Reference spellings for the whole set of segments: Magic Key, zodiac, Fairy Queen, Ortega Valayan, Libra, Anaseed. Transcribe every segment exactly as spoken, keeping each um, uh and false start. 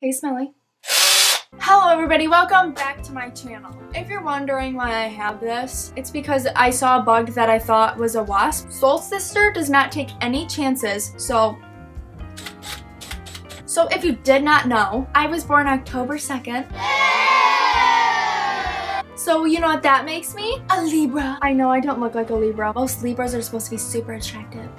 Hey, Smelly. Hello everybody, welcome back to my channel. If you're wondering why I have this, it's because I saw a bug that I thought was a wasp. Soul Sister does not take any chances, so... So if you did not know, I was born October second. So you know what that makes me? A Libra. I know I don't look like a Libra. Most Libras are supposed to be super attractive.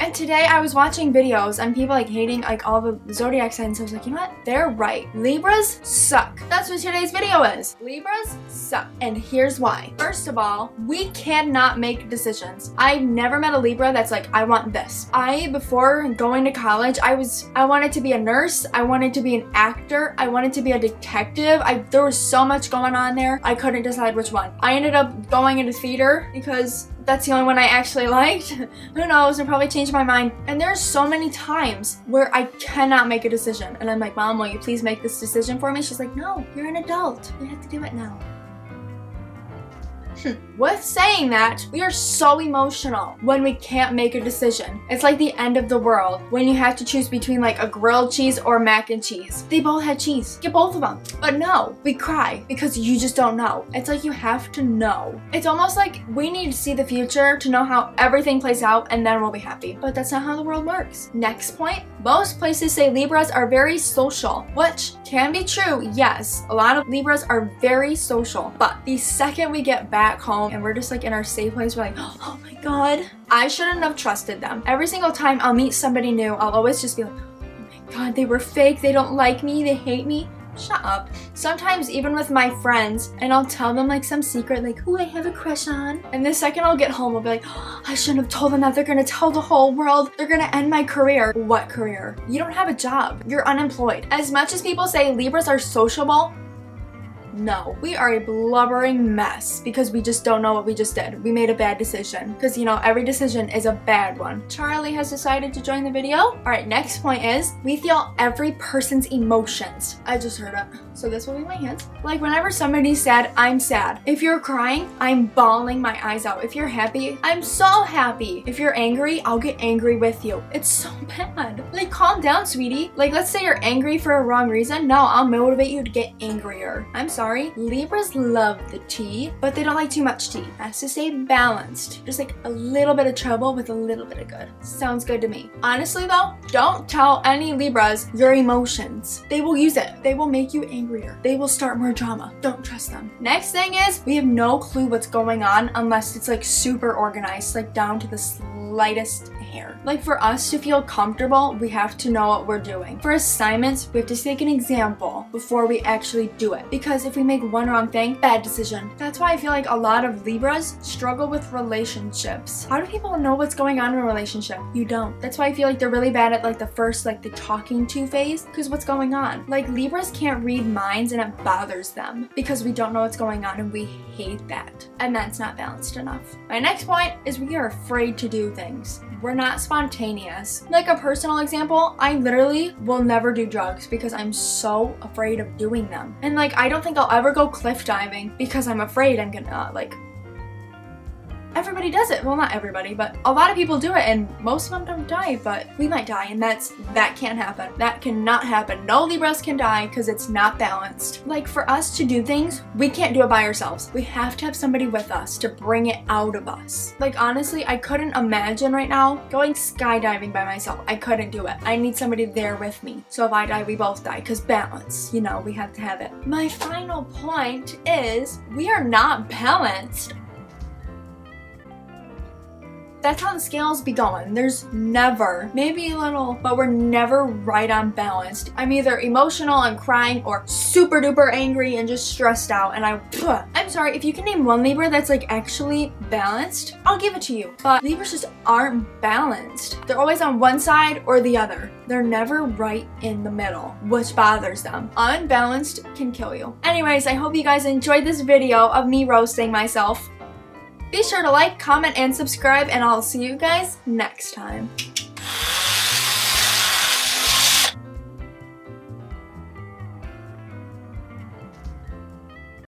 And today I was watching videos on people like hating like all the zodiac signs. I was like, you know what? They're right. Libras suck. That's what today's video is. Libras suck. And here's why. First of all, we cannot make decisions. I've never met a Libra that's like, I want this. I, before going to college, I was, I wanted to be a nurse. I wanted to be an actor. I wanted to be a detective. I, there was so much going on there. I couldn't decide which one. I ended up going into theater because that's the only one I actually liked. Who knows, I probably changed my mind. And there's so many times where I cannot make a decision. And I'm like, Mom, will you please make this decision for me? She's like, no, you're an adult. You have to do it now. With saying that, we are so emotional when we can't make a decision. It's like the end of the world when you have to choose between like a grilled cheese or mac and cheese. They both had cheese. Get both of them. But no, we cry because you just don't know. It's like you have to know. It's almost like we need to see the future to know how everything plays out and then we'll be happy. But that's not how the world works. Next point, most places say Libras are very social, which can be true. Yes, a lot of Libras are very social. But the second we get back home and we're just like in our safe place, we're like, oh my god, I shouldn't have trusted them. Every single time I'll meet somebody new, I'll always just be like, oh my god, they were fake, they don't like me, they hate me. Shut up. Sometimes even with my friends, and I'll tell them like some secret, like who I have a crush on, and the second I'll get home I'll be like, oh, I shouldn't have told them that. They're gonna tell the whole world. They're gonna end my career. What career? You don't have a job. You're unemployed. As much as people say Libras are sociable, no, we are a blubbering mess because we just don't know what we just did. We made a bad decision because, you know, every decision is a bad one. Charlie has decided to join the video. All right, next point is we feel every person's emotions. I just heard it, so this will be my hands. Like whenever somebody's sad, I'm sad. If you're crying, I'm bawling my eyes out. If you're happy, I'm so happy. If you're angry, I'll get angry with you. It's so bad. Like, calm down, sweetie. Like, let's say you're angry for a wrong reason. No, I'll motivate you to get angrier. I'm sorry. Libras love the tea, but they don't like too much tea. That's to say balanced. Just like a little bit of trouble with a little bit of good. Sounds good to me. Honestly though, don't tell any Libras your emotions. They will use it. They will make you angrier. They will start more drama. Don't trust them. Next thing is we have no clue what's going on unless it's like super organized, like down to the slightest hair. Like for us to feel comfortable, we have to know what we're doing. For assignments, we have to take an example before we actually do it. Because if we make one wrong thing, bad decision. That's why I feel like a lot of Libras struggle with relationships. How do people know what's going on in a relationship? You don't. That's why I feel like they're really bad at like the first, like the talking to phase, because what's going on? Like Libras can't read minds and it bothers them because we don't know what's going on and we hate that. And that's not balanced enough. My next point is we are afraid to do things. We're not spontaneous. Like a personal example, I literally will never do drugs because I'm so afraid of doing them. And like, I don't think I'll ever go cliff diving because I'm afraid I'm gonna, like, everybody does it. Well, not everybody, but a lot of people do it and most of them don't die, but we might die and that's, that can't happen. That cannot happen. No Libras can die because it's not balanced. Like for us to do things, we can't do it by ourselves. We have to have somebody with us to bring it out of us. Like honestly, I couldn't imagine right now going skydiving by myself. I couldn't do it. I need somebody there with me. So if I die, we both die because balance, you know, we have to have it. My final point is we are not balanced. That's how the scales be going. There's never, maybe a little, but we're never right on balanced. I'm either emotional and crying or super duper angry and just stressed out and I, ugh. I'm sorry, if you can name one Libra that's like actually balanced, I'll give it to you. But Libras just aren't balanced. They're always on one side or the other. They're never right in the middle, which bothers them. Unbalanced can kill you. Anyways, I hope you guys enjoyed this video of me roasting myself. Be sure to like, comment, and subscribe, and I'll see you guys next time.